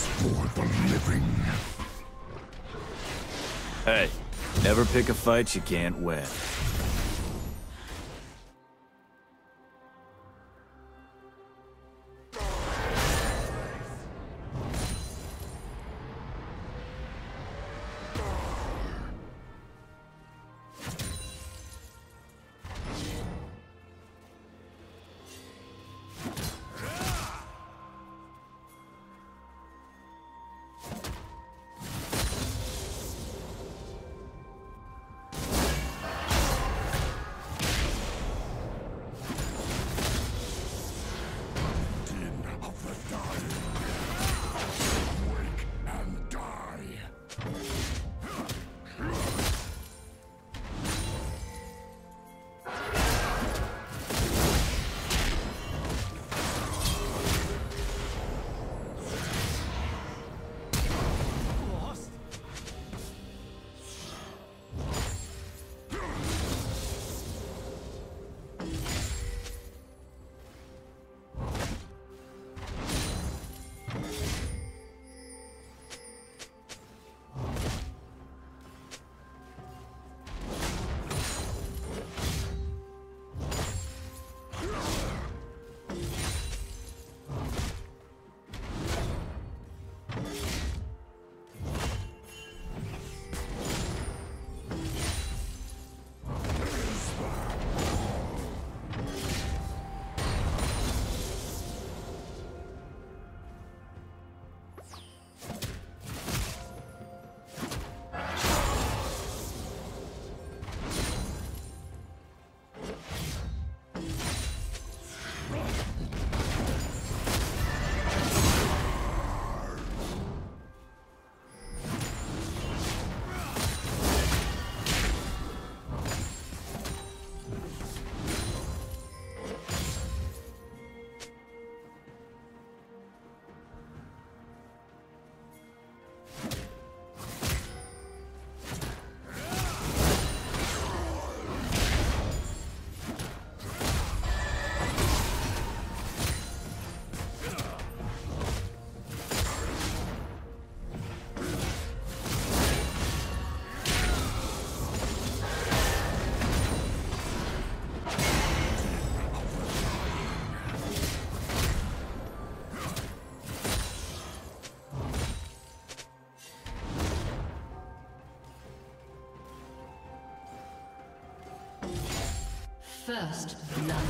is for the living. Hey, never pick a fight you can't win. First blood.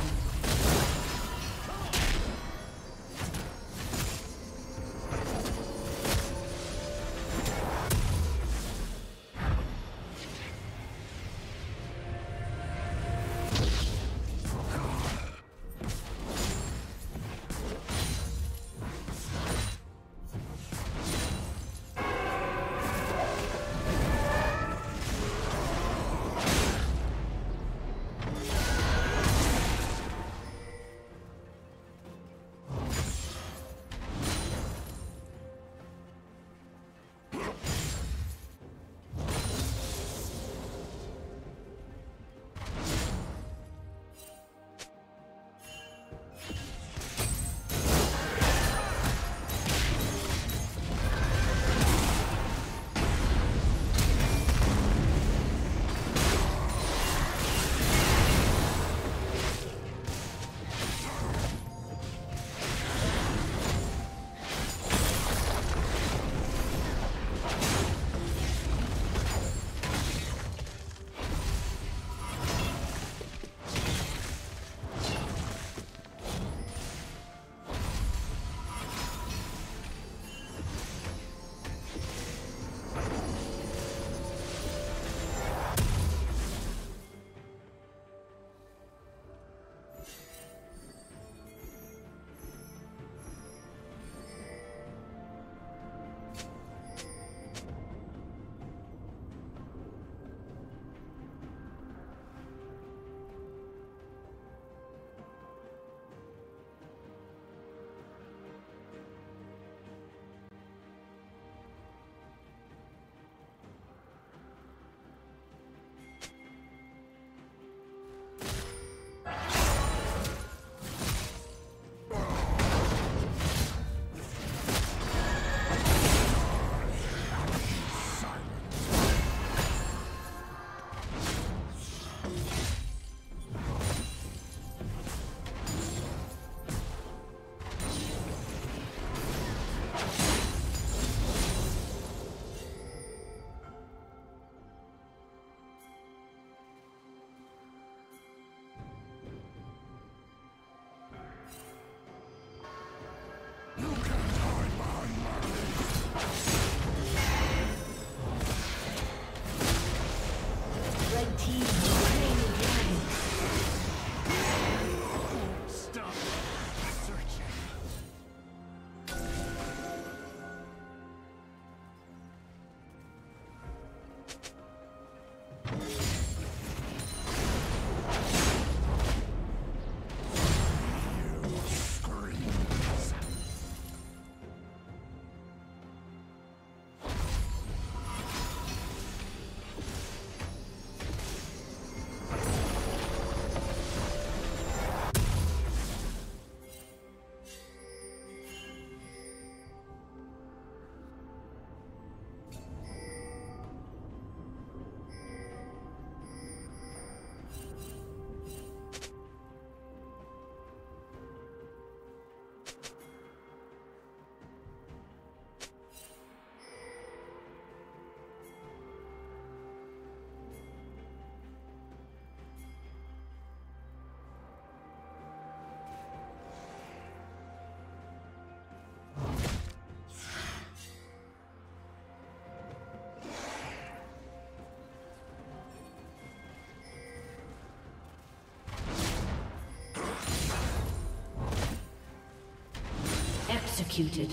executed.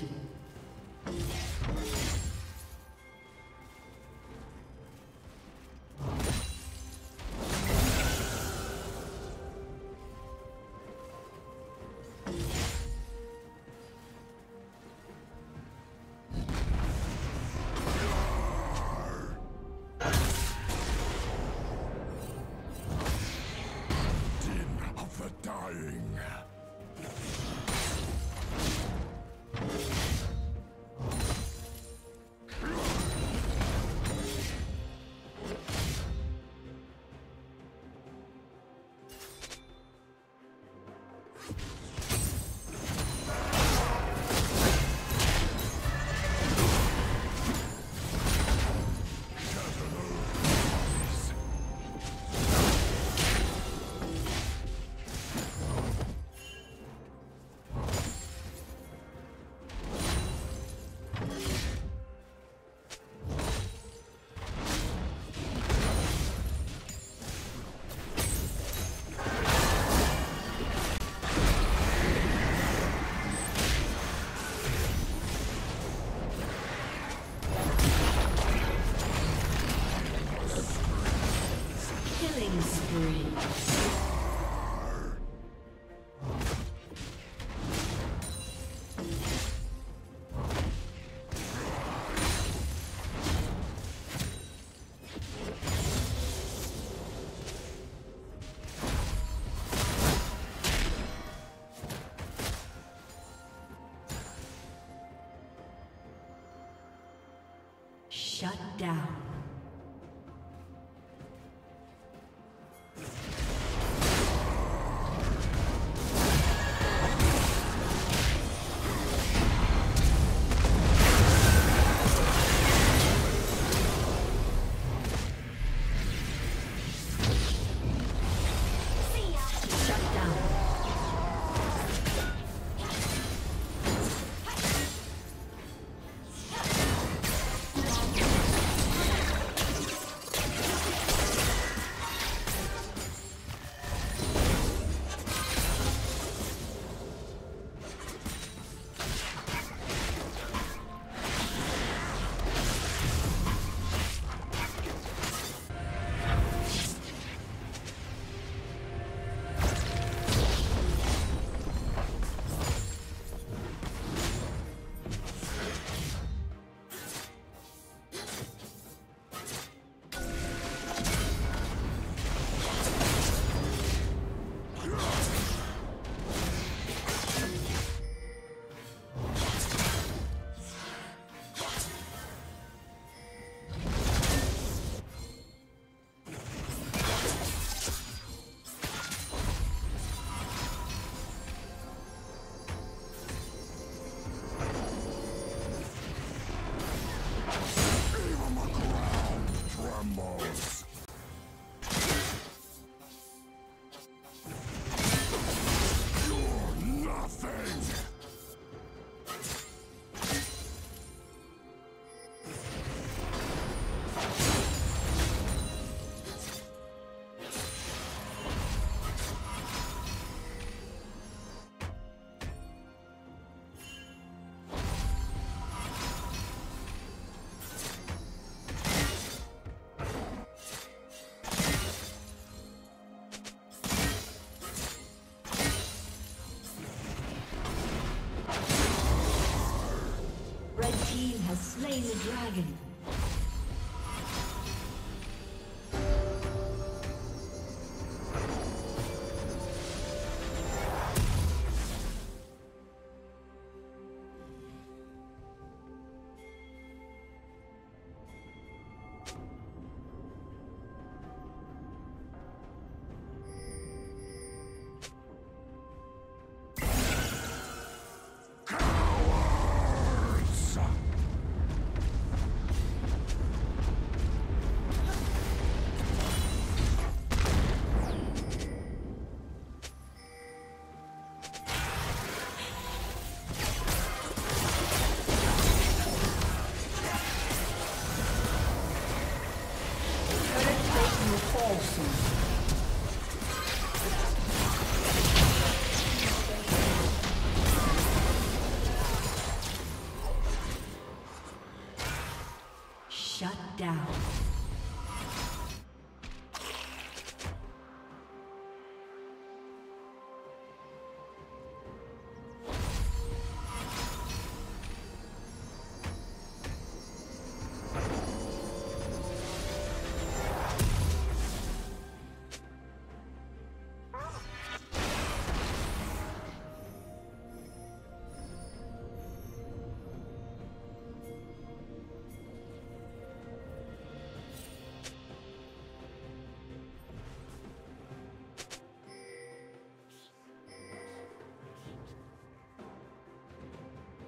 Shut down. Has slain the dragon. Shut down.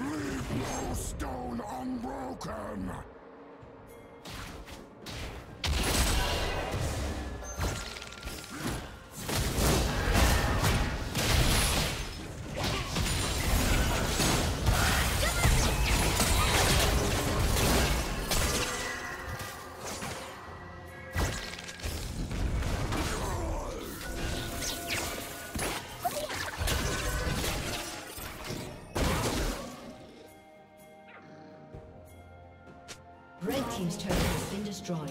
Leave no stone unbroken! Red team's turret has been destroyed.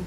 Blue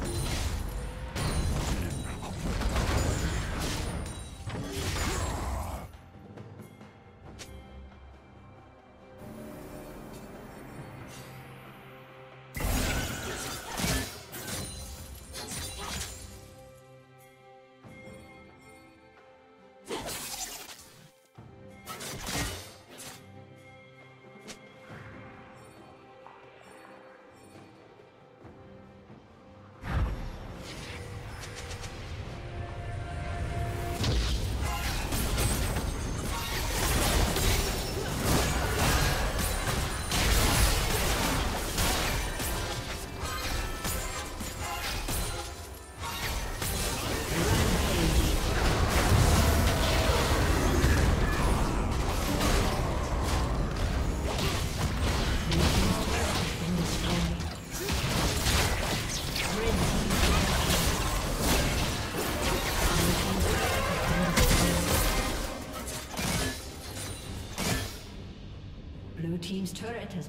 Blue team's turret has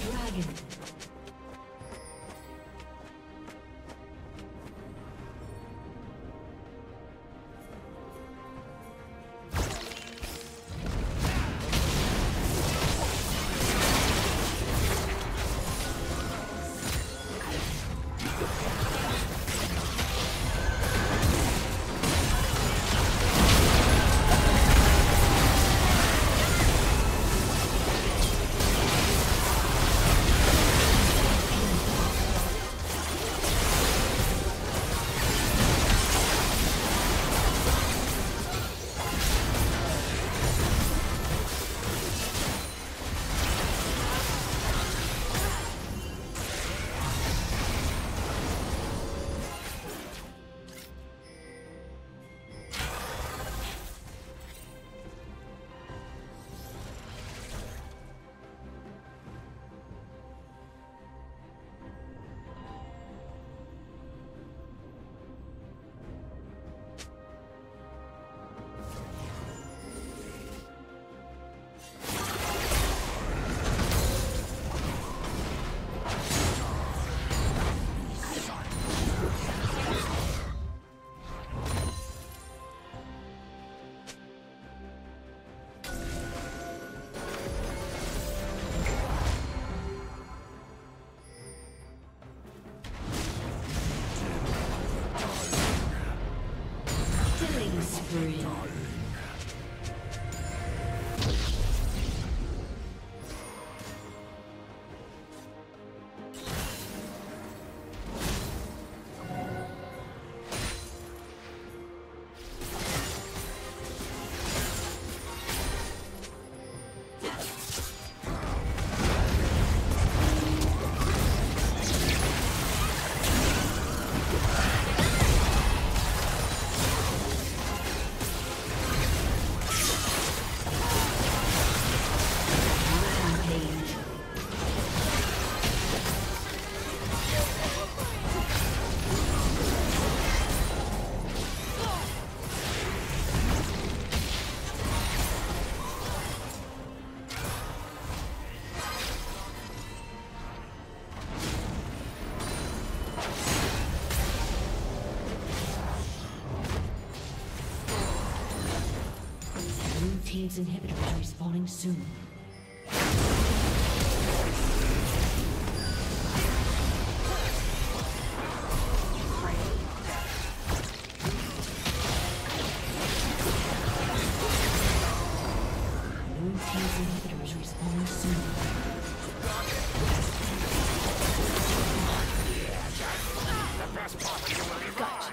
dragon. Team's inhibitor is respawning soon. New team's inhibitor is respawning soon. Gotcha.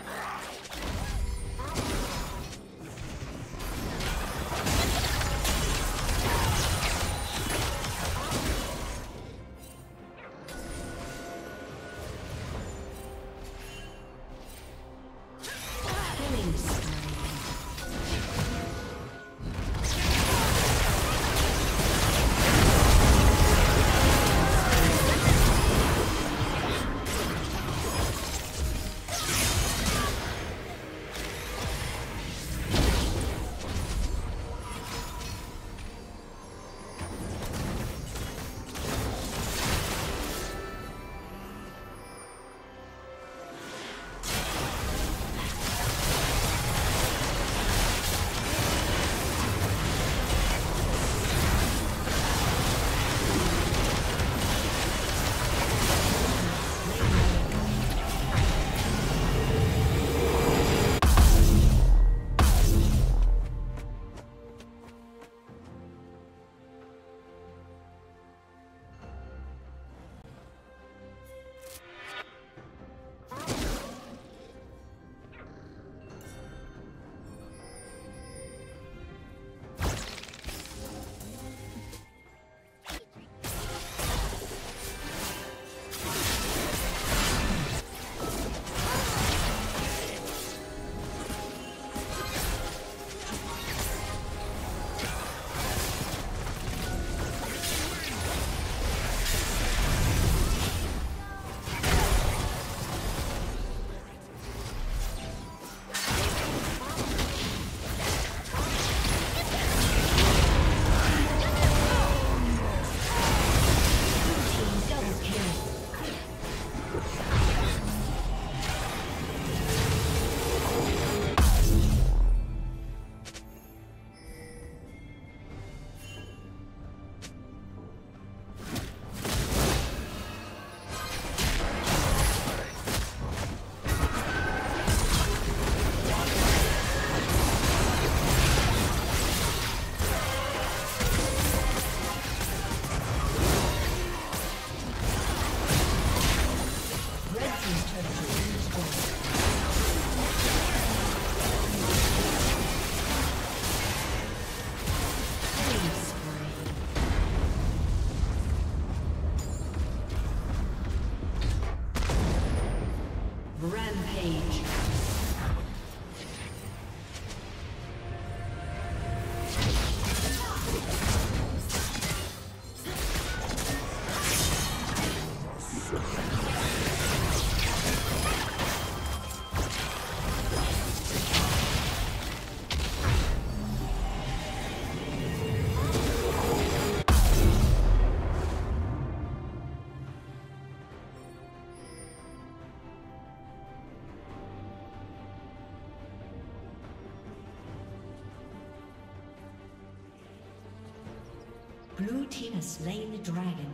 Blue team has slain the dragon.